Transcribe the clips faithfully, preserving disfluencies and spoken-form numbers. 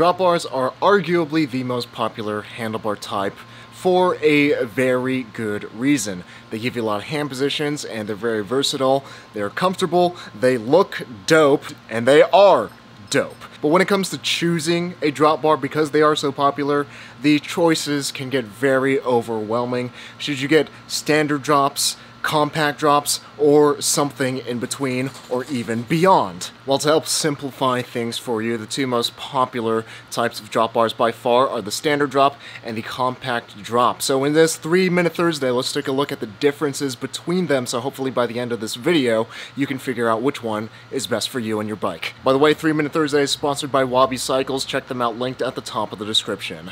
Drop bars are arguably the most popular handlebar type for a very good reason. They give you a lot of hand positions and they're very versatile, they're comfortable, they look dope, and they are dope. But when it comes to choosing a drop bar, because they are so popular, the choices can get very overwhelming. Should you get standard drops, compact drops, or something in between, or even beyond? Well, to help simplify things for you, the two most popular types of drop bars by far are the standard drop and the compact drop. So in this three minute Thursday, let's take a look at the differences between them, so hopefully by the end of this video, you can figure out which one is best for you and your bike. By the way, three minute Thursday is sponsored by Wabi Cycles. Check them out, linked at the top of the description.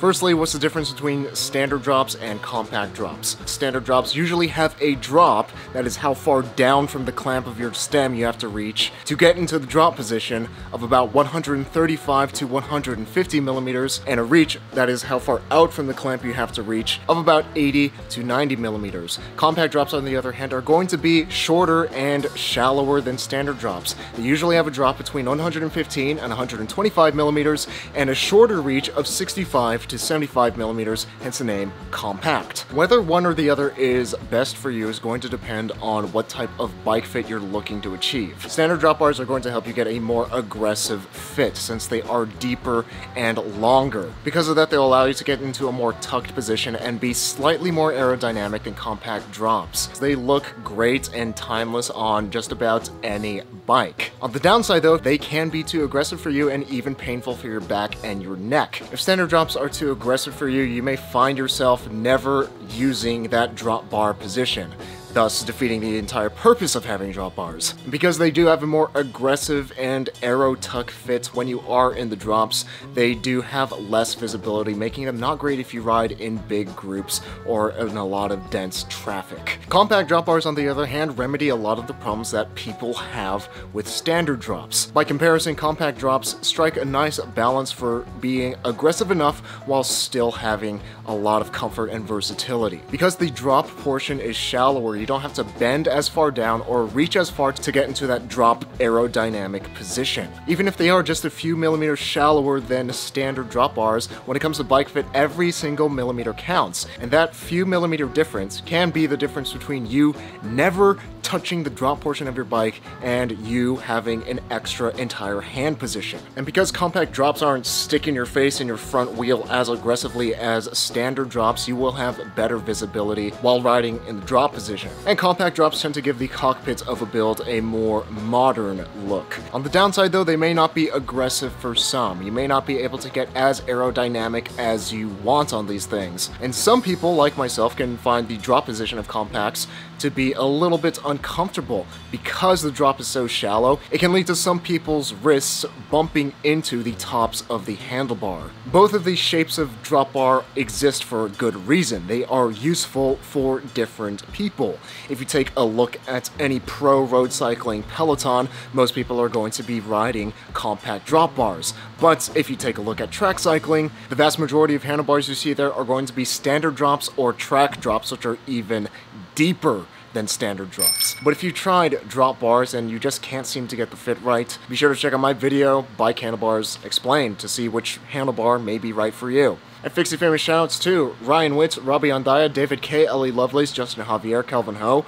Firstly, what's the difference between standard drops and compact drops? Standard drops usually have a drop, that is how far down from the clamp of your stem you have to reach to get into the drop position, of about one thirty-five to one fifty millimeters, and a reach, that is how far out from the clamp you have to reach, of about eighty to ninety millimeters. Compact drops, on the other hand, are going to be shorter and shallower than standard drops. They usually have a drop between one fifteen and one twenty-five millimeters, and a shorter reach of sixty-five to seventy-five millimeters, hence the name compact. Whether one or the other is best for you is going to depend on what type of bike fit you're looking to achieve. Standard drop bars are going to help you get a more aggressive fit, since they are deeper and longer. Because of that, they'll allow you to get into a more tucked position and be slightly more aerodynamic than compact drops. They look great and timeless on just about any bike. On the downside though, they can be too aggressive for you and even painful for your back and your neck. If standard drops are too aggressive for you, you may find yourself never using that drop bar position, thus defeating the entire purpose of having drop bars. Because they do have a more aggressive and aero tuck fit when you are in the drops, they do have less visibility, making them not great if you ride in big groups or in a lot of dense traffic. Compact drop bars, on the other hand, remedy a lot of the problems that people have with standard drops. By comparison, compact drops strike a nice balance for being aggressive enough while still having a lot of comfort and versatility. Because the drop portion is shallower, you don't have to bend as far down or reach as far to get into that drop aerodynamic position. Even if they are just a few millimeters shallower than standard drop bars, when it comes to bike fit, every single millimeter counts, and that few millimeter difference can be the difference between you never touching the drop portion of your bike and you having an extra entire hand position. And because compact drops aren't sticking your face in your front wheel as aggressively as standard drops, you will have better visibility while riding in the drop position. And compact drops tend to give the cockpit of a build a more modern look. On the downside though, they may not be aggressive for some. You may not be able to get as aerodynamic as you want on these things. And some people, like myself, can find the drop position of compacts to be a little bit uncomfortable. Because the drop is so shallow, it can lead to some people's wrists bumping into the tops of the handlebar. Both of these shapes of drop bar exist for a good reason. They are useful for different people. If you take a look at any pro road cycling peloton, most people are going to be riding compact drop bars. But if you take a look at track cycling, the vast majority of handlebars you see there are going to be standard drops or track drops, which are even deeper than standard drops. But if you tried drop bars and you just can't seem to get the fit right, be sure to check out my video, Bike Handlebars Explained, to see which handlebar may be right for you. And Fixie Famous shoutouts to Ryan Witt, Robbie Andaya, David K., Ellie Lovelace, Justin Javier, Kelvin Ho,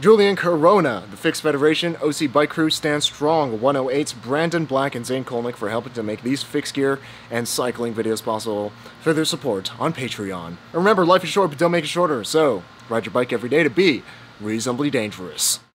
Julian Corona, the Fixed Federation, O C Bike Crew, Stan Strong, one oh eight, Brandon Black, and Zane Kolnik for helping to make these fixed gear and cycling videos possible, for their support on Patreon. And remember, life is short, but don't make it shorter, so ride your bike every day to be reasonably dangerous.